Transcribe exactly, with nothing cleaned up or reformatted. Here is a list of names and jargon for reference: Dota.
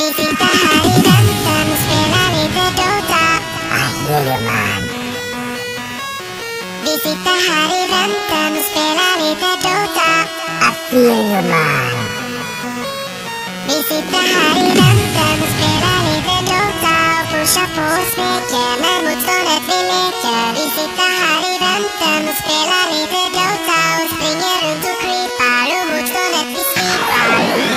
Di kita hari dan Kamis final itu Dota. Ayo Leman. Di kita hari dan Kamis final itu Dota. Ayo Leman. Di kita hari dan Kamis final itu Dota. Push up push back karena butuh level. Di kita hari dan Kamis final itu Dota. Stringer untuk creep baru butuh level baru. Dota.